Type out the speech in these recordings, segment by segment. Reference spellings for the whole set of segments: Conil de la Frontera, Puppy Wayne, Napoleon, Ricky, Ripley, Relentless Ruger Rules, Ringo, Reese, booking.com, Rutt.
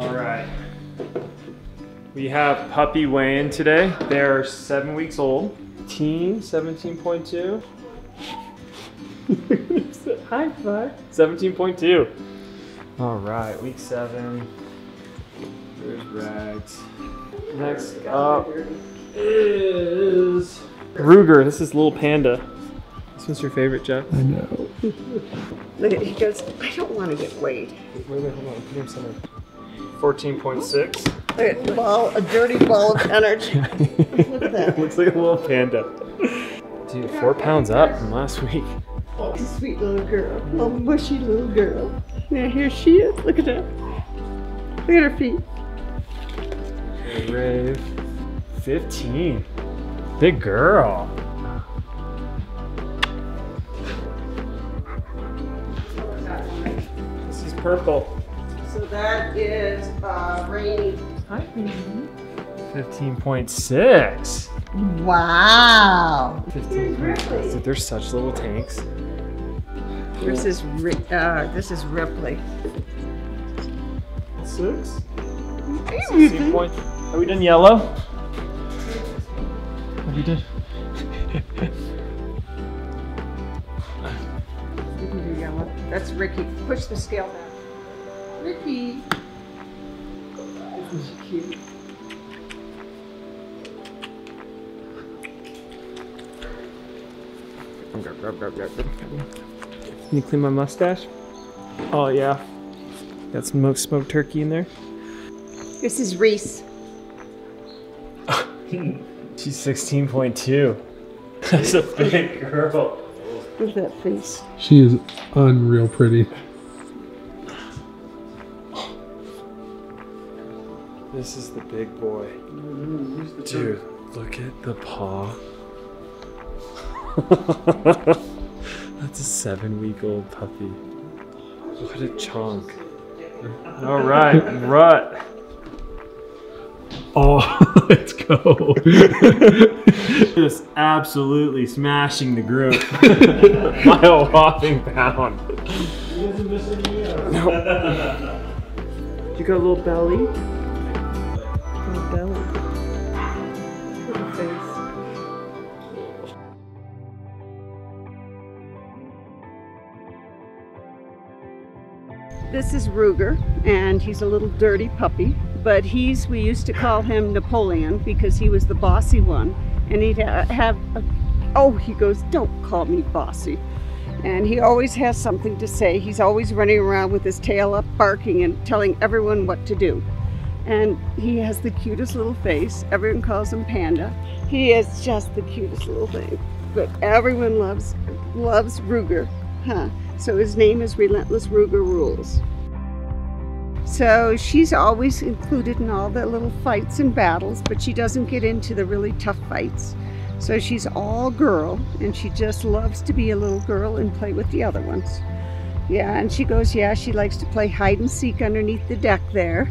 All right. We have Puppy Wayne today. They're 7 weeks old. Teen, 17.2. High five. 17.2. All right, week 7. Good rags. Next up is Ruger. This is Little Panda. This one's your favorite, Jeff. I know. Look at, he goes, I don't want to get weighed. Wait, hold on. Put him somewhere. 14.6. Look at the ball, a dirty ball of energy. Look at that. Looks like a little panda. Dude, 4 pounds up from last week. Oh, sweet little girl. Little mushy little girl. Now here she is. Look at her. Look at her feet. Rave. 15. Big girl. This is Purple. So that is Rainy. Hi, Rainy. 15.6. Wow. 15.6. Dude, they're such little tanks. This is Ripley. 6. 16. Are we done yellow? What are we done? You can do yellow. That's Ricky. Push the scale down. Ricky. Isn't she cute? Can you clean my mustache? Oh yeah. Got some smoked turkey in there. This is Reese. She's 16.2. That's a big girl. Look at that face. She is unreal pretty. This is the big boy. Dude, look at the paw. That's a 7-week-old puppy. What a chunk. All right, rut. Oh, let's go. Just absolutely smashing the group. By a whopping pound. You guys are missing me out. No. You got a little belly? Belly. Little face. This is Ruger, and he's a little dirty puppy, but we used to call him Napoleon because he was the bossy one, and he'd have a, oh, he goes, don't call me bossy. And he always has something to say. He's always running around with his tail up, barking and telling everyone what to do. And he has the cutest little face. Everyone calls him Panda. He is just the cutest little thing. But everyone loves Ruger, huh? So his name is Relentless Ruger Rules. So she's always included in all the little fights and battles, but she doesn't get into the really tough fights. So she's all girl, and she just loves to be a little girl and play with the other ones. Yeah, and she goes, yeah, she likes to play hide and seek underneath the deck there.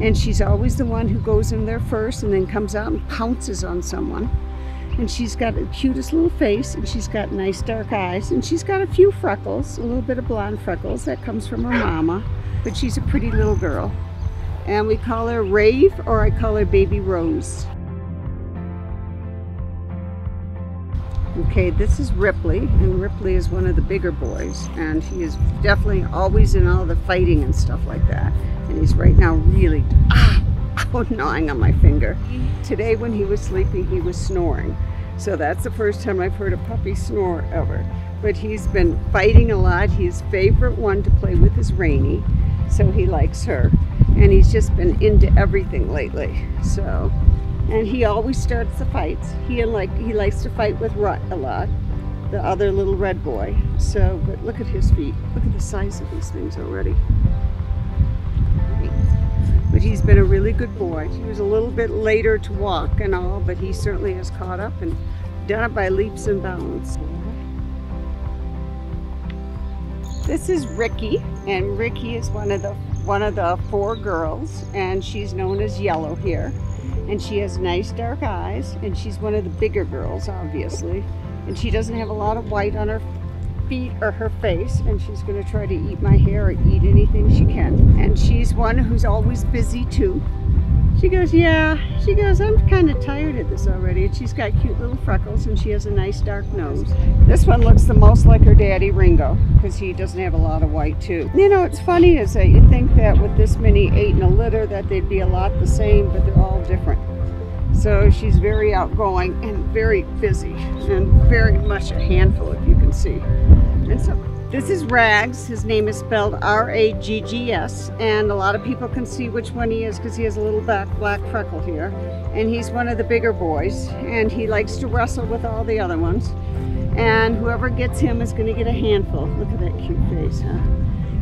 And she's always the one who goes in there first and then comes out and pounces on someone. And she's got the cutest little face, and she's got nice dark eyes, and she's got a few freckles, a little bit of blonde freckles that comes from her mama, but she's a pretty little girl. And we call her Rave, or I call her Baby Rose. Okay, this is Ripley, and Ripley is one of the bigger boys, and he is definitely always in all the fighting and stuff like that. And he's right now really gnawing on my finger. Today when he was sleeping, he was snoring. So that's the first time I've heard a puppy snore ever. But he's been fighting a lot. His favorite one to play with is Rainy, so he likes her. And he's just been into everything lately. So, and he always starts the fights. He likes to fight with Rut a lot, the other little red boy. So, but look at his feet. Look at the size of these things already. But he's been a really good boy. He was a little bit later to walk and all, but he certainly has caught up and done it by leaps and bounds. This is Ricky, and Ricky is one of the four girls, and she's known as Yellow here. And she has nice dark eyes, and she's one of the bigger girls, obviously. And she doesn't have a lot of white on her feet or her face, and she's going to try to eat my hair or eat anything she can. And she's this one who's always busy too. She goes, yeah. She goes, I'm kind of tired of this already. And she's got cute little freckles and she has a nice dark nose. This one looks the most like her daddy, Ringo, because he doesn't have a lot of white too. You know, it's funny is that you'd think that with this many 8 in a litter that they'd be a lot the same, but they're all different. So she's very outgoing and very busy and very much a handful, if you can see. And so this is Rags. His name is spelled R-A-G-G-S, and a lot of people can see which one he is because he has a little black freckle here. And he's one of the bigger boys, and he likes to wrestle with all the other ones. And whoever gets him is going to get a handful. Look at that cute face, huh?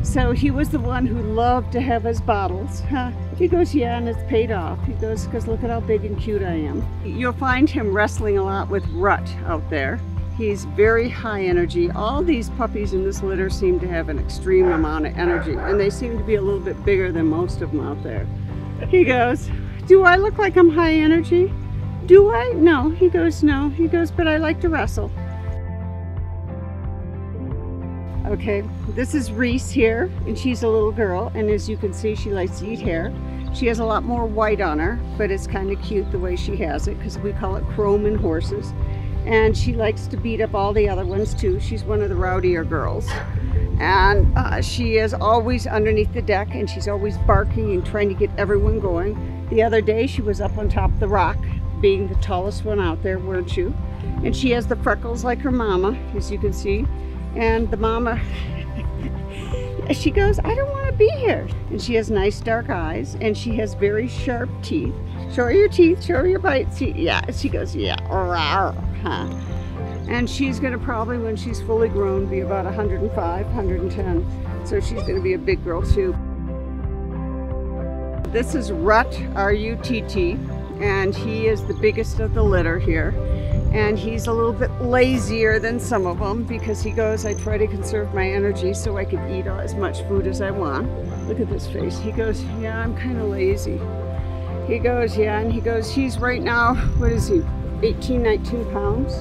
So he was the one who loved to have his bottles, huh? He goes, yeah, and it's paid off. He goes, because look at how big and cute I am. You'll find him wrestling a lot with Rut out there. He's very high energy. All these puppies in this litter seem to have an extreme amount of energy, and they seem to be a little bit bigger than most of them out there. He goes, do I look like I'm high energy? Do I? No. He goes, no. He goes, but I like to wrestle. Okay, this is Reese here, and she's a little girl, and as you can see, she likes to eat hair. She has a lot more white on her, but it's kind of cute the way she has it, because we call it chrome in horses. And she likes to beat up all the other ones too. She's one of the rowdier girls. And she is always underneath the deck, and she's always barking and trying to get everyone going. The other day, she was up on top of the rock, being the tallest one out there, weren't you? And she has the freckles like her mama, as you can see. And the mama, she goes, I don't want to be here. And she has nice dark eyes, and she has very sharp teeth. Show her your teeth, show her your bite. See, yeah, she goes, yeah, rawr, huh? And she's going to probably, when she's fully grown, be about 105, 110. So she's going to be a big girl too. This is Rutt, R-U-T-T, and he is the biggest of the litter here. And he's a little bit lazier than some of them because he goes, I try to conserve my energy so I can eat as much food as I want. Look at this face. He goes, yeah, I'm kind of lazy. He goes, yeah, and he goes, he's right now, what is he, 18, 19 pounds?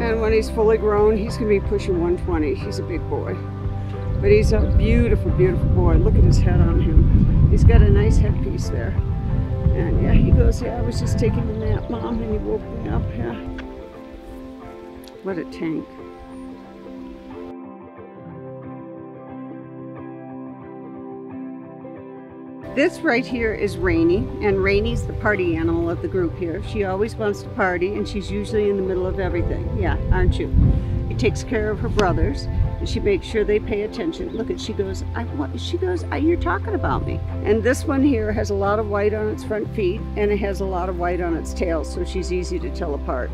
And when he's fully grown, he's going to be pushing 120. He's a big boy. But he's a beautiful, beautiful boy. Look at his head on him. He's got a nice headpiece there. And yeah, he goes, yeah, I was just taking a nap, Mom, and he woke me up, yeah. What a tank. This right here is Rainy, and Rainy's the party animal of the group here. She always wants to party, and she's usually in the middle of everything. Yeah, aren't you? She takes care of her brothers, and she makes sure they pay attention. Look at, she goes, you're talking about me. And this one here has a lot of white on its front feet, and it has a lot of white on its tail, so she's easy to tell apart.